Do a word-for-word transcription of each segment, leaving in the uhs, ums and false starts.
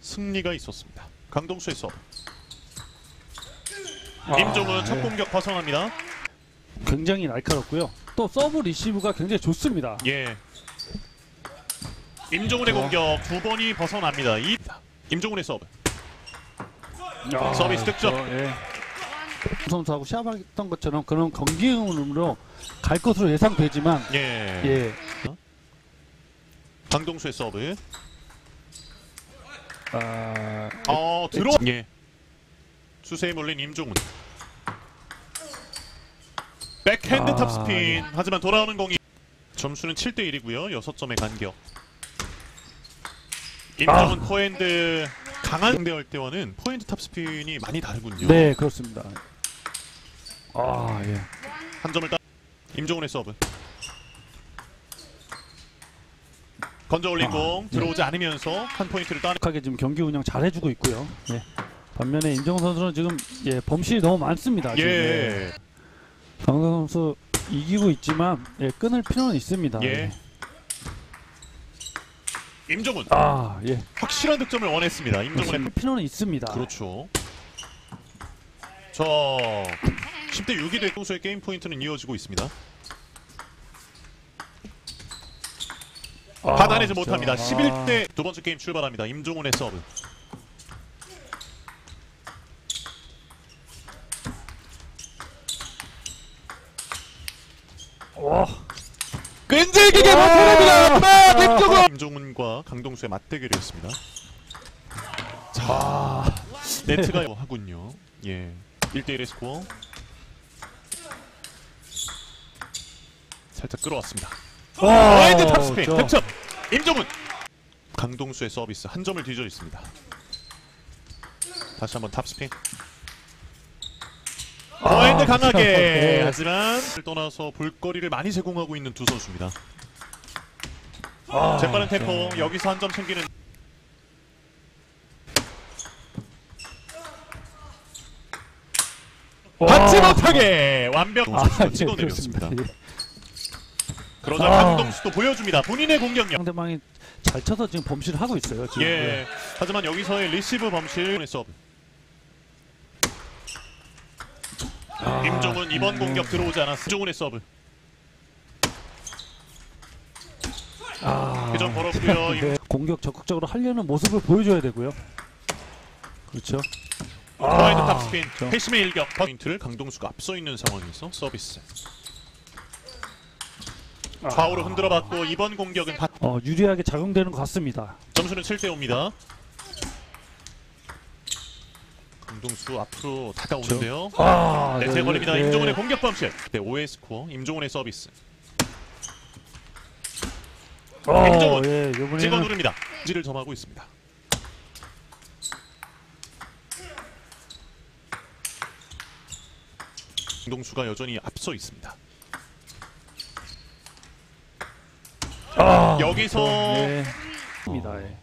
승리가 있었습니다. 강동수의 서브. 아, 임종훈 첫 공격 파성합니다. 굉장히 날카롭고요. 또 서브 리시브가 굉장히 좋습니다. 예. 임종훈의 어. 공격 두 번이 벗어납니다. 이... 임종훈의 서브. 야, 서비스 득점. 선수하고 시합했던 것처럼 그런 경기운으로 갈 것으로 예상되지만 예. 예. 강동수의 서브. 아, 어, 에, 들어. 예. 수세에 몰린 임종훈. 백핸드 아, 탑스핀. 예. 하지만 돌아오는 공이. 점수는 칠 대 일이고요. 여섯 점의 간격. 임종훈 아. 포핸드. 강한 상대할 때와는 포핸드 탑스핀이 많이 다르군요. 네, 그렇습니다. 아, 예. 한 점을 따. 임종훈의 서브. 건져 올린 아, 공 들어오지 예. 않으면서 한 포인트를 따는. 하게 지금 경기 운영 잘 해주고 있고요. 예. 반면에 임종훈 선수는 지금 예 범실이 너무 많습니다. 지금. 예. 강동수 선수 이기고 있지만 예 끊을 필요는 있습니다. 예. 예. 임종훈. 아, 예. 확실한 득점을 원했습니다. 임종훈의 필요는 있습니다. 그렇죠. 저 십 대 육이 될 동수의 게임 포인트는 이어지고 있습니다. 아, 하단에서 못합니다. 십일 대 두 번째 게임 출발합니다. 임종훈의 서브. 와. 끈질기게 맞춰냅니다. 득점은 임종훈과 강동수의 맞대결이었습니다. 자, 아, 네트가 네. 하군요. 예, 일 대 일의 스코어. 살짝 끌어왔습니다. 와인드 탑스핀 득점. 임종훈. 강동수의 서비스 한 점을 뒤져 있습니다. 다시 한번 탑스핀. 와인드 아, 강하게. 네. 하지만 떠나서 볼거리를 많이 제공하고 있는 두 선수입니다. 아, 재빠른 템포. 네. 여기서 한 점 챙기는. 받지 못하게 완벽. 아, 찍어내렸습니다. 그러자 아. 강동수도 보여줍니다. 본인의 공격력. 상대방이 잘 쳐서 지금 범실을 하고 있어요. 지금. 예. 하지만 여기서의 리시브 범실. 서브. 아, 임종훈 아, 이번 음. 공격 들어오지 않았어. 임종훈의 서브. 아. 회전 걸었고요. 네. 공격 적극적으로 하려는 모습을 보여줘야 되고요. 그렇죠. 포인트 아. 탑스핀. 그렇죠. 회심의 일격. 포인트를 강동수가 앞서 있는 상황에서 서비스. 좌우로 흔들어봤고 이번 공격은 받... 어, 유리하게 작용되는 것 같습니다. 점수는 칠 대 오입니다. 강동수 앞으로 다가오는데요. 아, 네트에 네, 걸립니다. 네. 임종훈의 공격 범실. 네, 오의 스코어. 임종훈의 서비스. 아, 임종훈 예, 이번에는... 찍어 누릅니다. 지를 점하고 있습니다. 강동수가 여전히 앞서 있습니다. 아, 여기서 네. 어,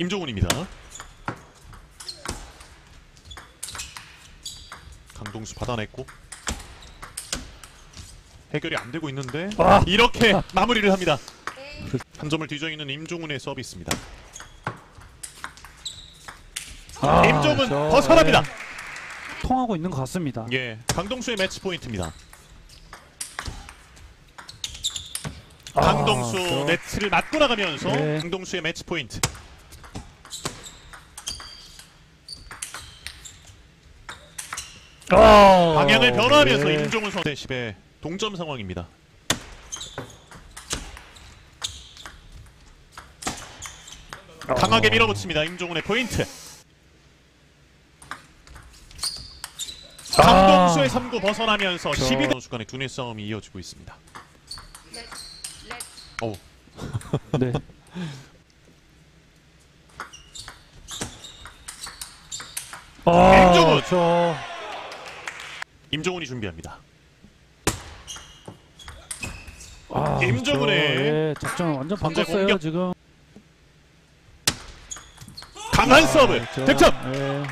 임종훈입니다. 강동수 받아냈고 해결이 안 되고 있는데 아. 이렇게 마무리를 합니다. 한 점을 뒤져 있는 임종훈의 서비스입니다. 아, 임종훈 저, 벗어납니다. 네. 통하고 있는 것 같습니다. 예, 강동수의 매치 포인트입니다. 강동수 아, 그렇죠. 네트를 맞고 나가면서 네. 강동수의 매치 포인트. 아, 방향을 변화하면서 네. 임종훈 선수 십의 동점 상황입니다. 아, 강하게 밀어붙입니다. 임종훈의 포인트. 아, 강동수의 삼구 벗어나면서 저... 십이 대 선수 간의 두뇌 싸움이 이어지고 있습니다. 오. 네. 아, 임종훈. 저... 임종훈이 준비합니다. 아, 임종훈의 저... 예, 작전 완전 바꿨어요 지금. 강한 아, 서브. 저... 득점. 예.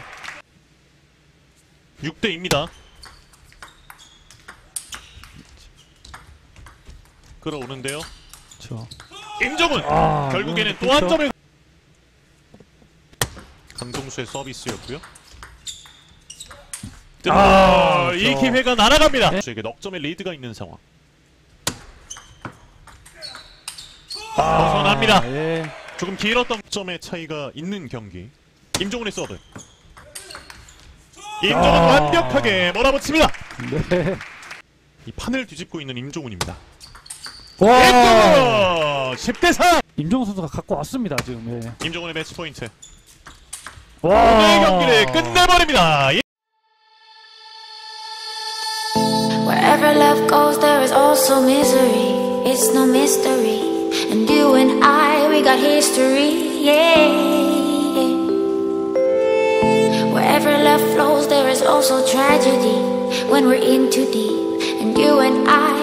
육 대 이입니다. 끌어오는데요. 임종훈! 아, 결국에는 또 한 점을 강동수의 서비스였고요. 아, 이 기회가 날아갑니다. 네. 저에게 넉점의 리드가 있는 상황. 아, 벗어납니다. 예. 조금 길었던 점의 차이가 있는 경기. 임종훈의 서브. 임종훈 아 완벽하게 몰아붙입니다. 네. 이 판을 뒤집고 있는 임종훈입니다. 와, 임종훈! 십 대 삼! 임종훈 선수가 갖고 왔습니다, 지금. 예. 임종훈의 매치 포인트. 와, 오늘 경기를 끝내버립니다. Wherever love goes, there is also misery. It's no mystery. And you and I, we got history, yeah, yeah. Wherever love flows, there is also tragedy. When we're in too deep, and you and I